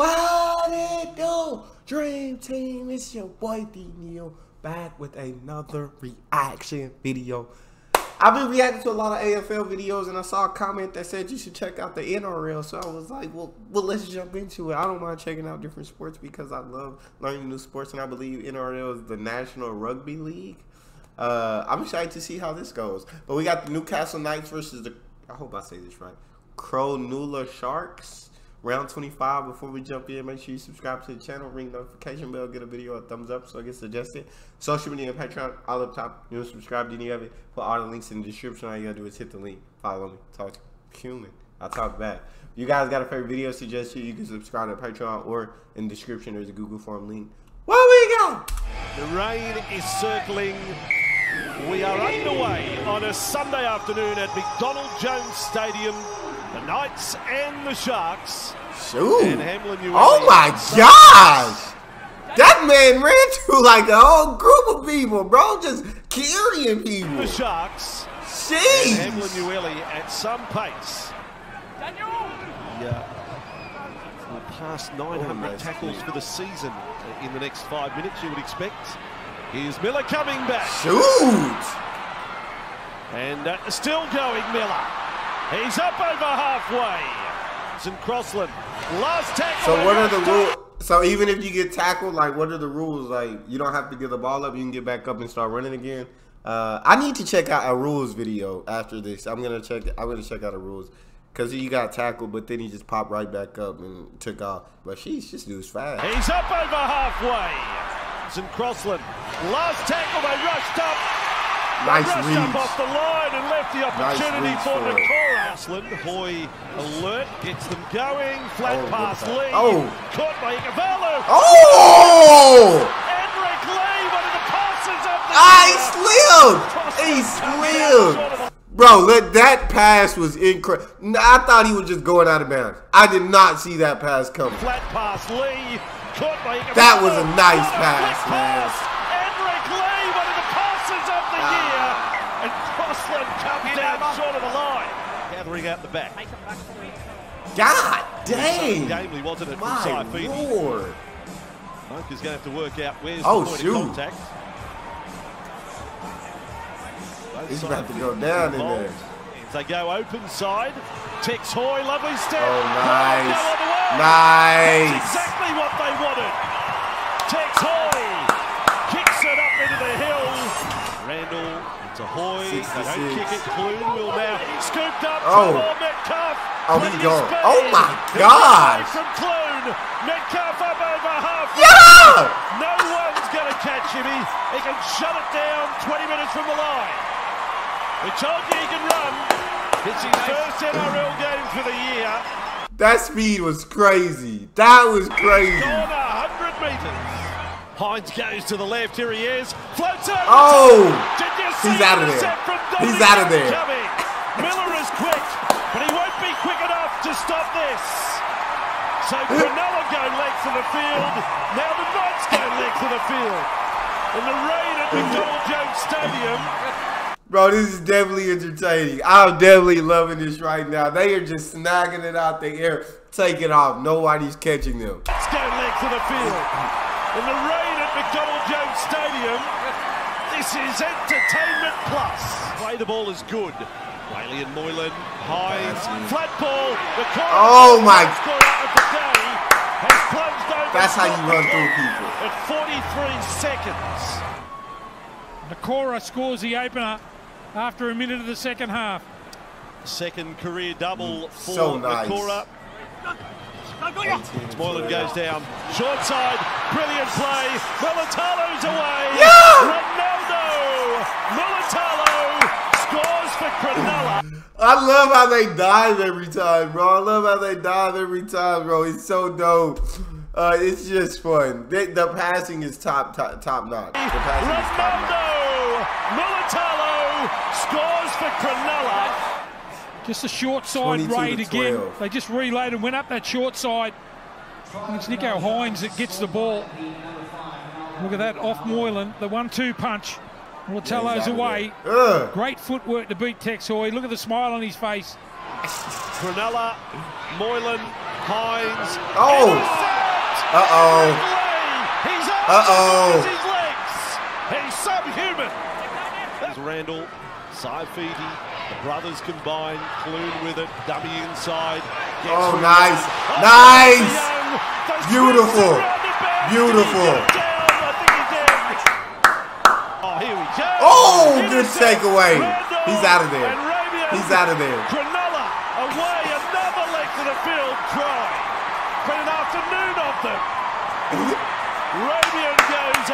What it do? Dream Team, it's your boy D. Neal back with another reaction video. I've been reacting to a lot of AFL videos, and I saw a comment that said you should check out the NRL. So I was like, well, let's jump into it. I don't mind checking out different sports because I love learning new sports, and I believe NRL is the National Rugby League. I'm excited to see how this goes. But we got the Newcastle Knights versus the, I hope I say this right, Cronulla Sharks. Round 25, before we jump in, make sure you subscribe to the channel, ring the notification bell, get a video a thumbs up so it gets suggested. Social media and Patreon, all up top. You know, subscribe, then you have it. Put all the links in the description. All you gotta do is hit the link, follow me, talk human. I'll talk back. You guys got a favorite video suggestion, you can subscribe to Patreon, or in the description, there's a Google form link. What we got? The rain is circling. We are underway on a Sunday afternoon at McDonald Jones Stadium. The Knights and the Sharks. Shoot. And Hamlin Ueli. Oh my gosh. That man ran through like a whole group of people, bro. Just carrying people. The Sharks. Jeez. And Hamlin Ueli at some pace. Daniel. Yeah. We'll pass 900 tackles for the season in the next 5 minutes, you would expect. Here's Miller coming back. Shoot. And still going, Miller. He's up over halfway. It's in Crossland. Last tackle. So what are the rules? So even if you get tackled, like, what are the rules? Like, you don't have to give the ball up. You can get back up and start running again. I need to check out a rules video after this. I'm gonna check out the rules, because he got tackled, but then he just popped right back up and took off. But she's just dude's fast. He's up over halfway. It's in Crossland. Last tackle. They rushed up. Nice reach. Up off the line and left the opportunity for Nakora. Hoy alert, gets them going. Flat pass lead. Oh! Caught by Ikevalu. Oh! Enric Lee, one of the passes up the He slid! Bro, that pass was incredible. I thought he was just going out of bounds. I did not see that pass coming. Flat pass Lee, caught by Ikevalu. That was a nice pass, man. And Crossland coming down short of the line. Gathering out the back. God dang! Gamely, wasn't it? My lord. Mike is going to have to work out where's the point of contact. He's about to go down in there. They go open side. Tex Hoy, lovely step. Oh, nice. Nice. That's exactly what they wanted. Tex Hoy kicks it up into the hill. Randall to Hoy, they don't kick it. Clune will now, scooped up by Metcalf. Oh, he's gone. Oh my God! From Clune, Metcalf up over half. Yeah! No one's going to catch him. He can shut it down 20 minutes from the line. We told you he can run. It's his first NRL game for the year. That speed was crazy. That was crazy. 100 meters. Hines goes to the left. Here he is. Floats over. Oh! He's out of there. He's out of there. Miller is quick, but he won't be quick enough to stop this. So Cronulla go length of the field. Now the Knights go length of the field. And the rain at McDonald Jones Stadium. Bro, this is definitely entertaining. I'm definitely loving this right now. They are just snagging it out the air, taking off. Nobody's catching them. Let's go length of the field. And the rain at McDonald Jones Stadium, this is entertainment plus. Play the ball is good. Whaley and Moylan, Hines, flat ball. The corner. Oh my! Has plunged over. That's how you run through people. At 43 seconds, Nakora scores the opener after a minute of the second half. Second career double for Nakora. Moylan goes down, short side, brilliant play. Mulitalo's away. Yeah! Mulitalo scores for Cronulla. I love how they dive every time, bro. I love how they dive every time, bro. It's so dope. It's just fun. The passing is top notch. Mulitalo scores for Cronulla. Just a short side raid again. They just relayed and went up that short side. And it's Nico Hines that gets the ball. Look at that, off Moylan. The 1-2 punch. Mulitalo's away. Great footwork to beat Tex Hoy. Look at the smile on his face. Cronulla, Moylan, Hines. Oh! Uh-oh. Uh-oh. He's subhuman. That's Randall, Saifiti, the brothers combined, Clune with it, dummy inside. Oh, nice. Nice. Beautiful. Beautiful. Oh, good takeaway. He's out of there. He's out of there. Cronulla away, another leg to the field try. Been an afternoon of them. Rabian goes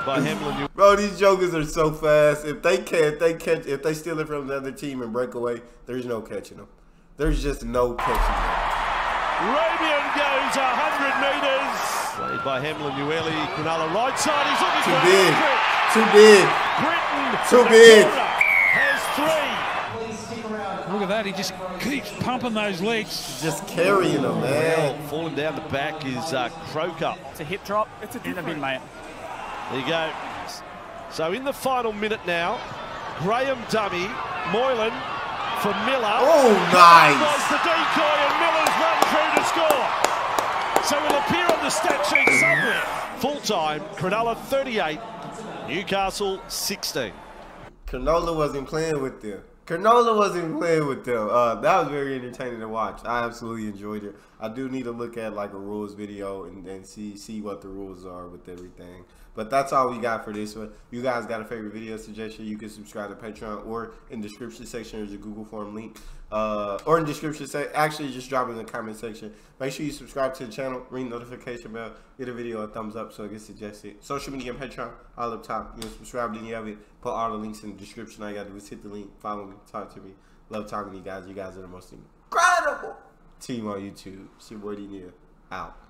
100 meters. By Hamlin. Bro, these jokers are so fast. If they steal it from another team and break away, there's no catching them. There's just no catching them. Rabian goes 100 meters. Played by Hamlin Ueli, Cronulla right side, he's looking for it. Too big, too big. Has three. Look at that, he just keeps pumping those legs. Just carrying them, man. Well, falling down the back is Croker. It's a hip drop, it's a bin, mate. There you go. So in the final minute now, Graham dummy, Moylan for Miller. Oh, nice. Was the decoy and Miller's run through to score. So it'll appear on the stat sheet somewhere. Full time, Cronulla 38, Newcastle 16. Cronulla wasn't playing with them. Cronulla wasn't playing with them. That was very entertaining to watch. I absolutely enjoyed it. I do need to look at like a rules video and then see what the rules are with everything. But that's all we got for this one. You guys got a favorite video suggestion? You can subscribe to Patreon or in the description section is a Google form link. Or in the description section. Actually, just drop it in the comment section. Make sure you subscribe to the channel. Ring the notification bell. Give the video a thumbs up so it gets suggested. Social media and Patreon all up top. You can subscribe to any of it. Put all the links in the description. All you gotta do is hit the link. Follow me. Talk to me. Love talking to you guys. You guys are the most incredible team on YouTube. It's your boy D. Neal. Out.